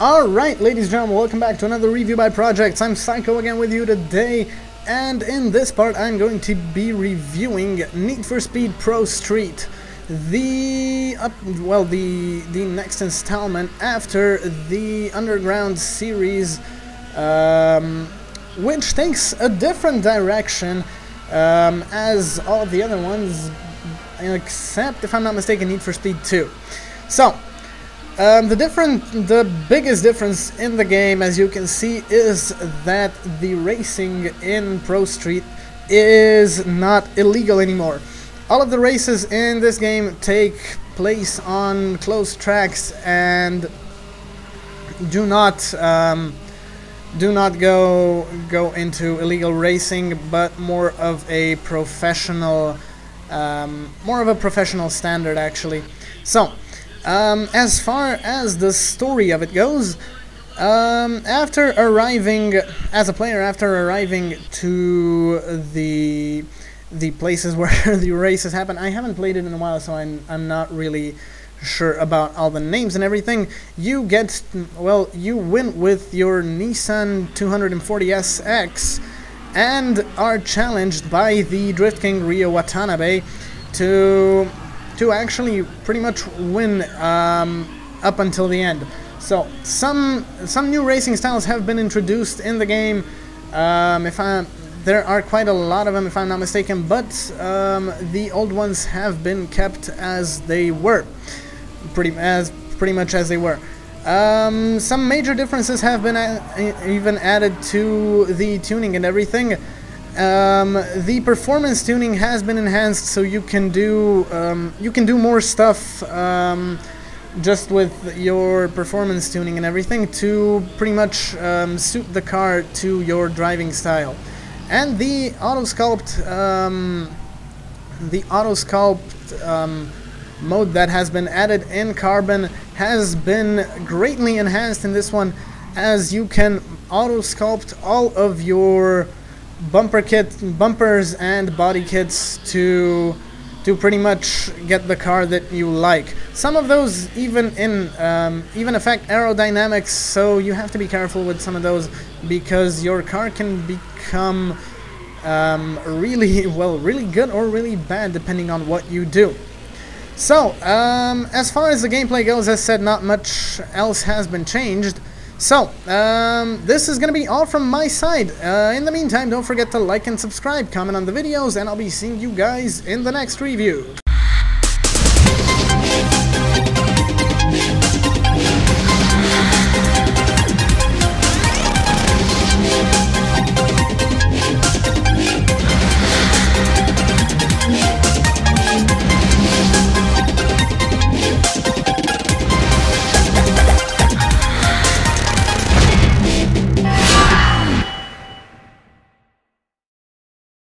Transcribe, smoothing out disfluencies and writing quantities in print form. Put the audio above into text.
Alright, ladies and gentlemen, welcome back to another review by Projects. I'm Psycho again with you today, and in this part I'm going to be reviewing Need for Speed Pro Street, the next installment after the Underground series, which takes a different direction as all of the other ones, except, if I'm not mistaken, Need for Speed 2. So. The biggest difference in the game, as you can see, is that the racing in Pro Street is not illegal anymore. All of the races in this game take place on closed tracks and do not go into illegal racing, but more of a professional standard, actually. So. As far as the story of it goes, after arriving, as a player, after arriving to the places where the races happen, I haven't played it in a while, so I'm not really sure about all the names and everything, you get, well, you win with your Nissan 240SX and are challenged by the Drift King Ryo Watanabe to actually pretty much win up until the end. So some new racing styles have been introduced in the game. There are quite a lot of them, if I'm not mistaken, but the old ones have been kept as they were, pretty much as they were. Some major differences have been even added to the tuning and everything. The performance tuning has been enhanced, so you can do more stuff just with your performance tuning and everything to pretty much suit the car to your driving style. And the auto sculpt mode that has been added in Carbon has been greatly enhanced in this one, as you can auto sculpt all of your bumpers and body kits to pretty much get the car that you like. Some of those even affect aerodynamics, so you have to be careful with some of those because your car can become really good or really bad depending on what you do. So as far as the gameplay goes, as said, not much else has been changed. So, this is going to be all from my side. In the meantime, don't forget to like and subscribe, comment on the videos, and I'll be seeing you guys in the next review.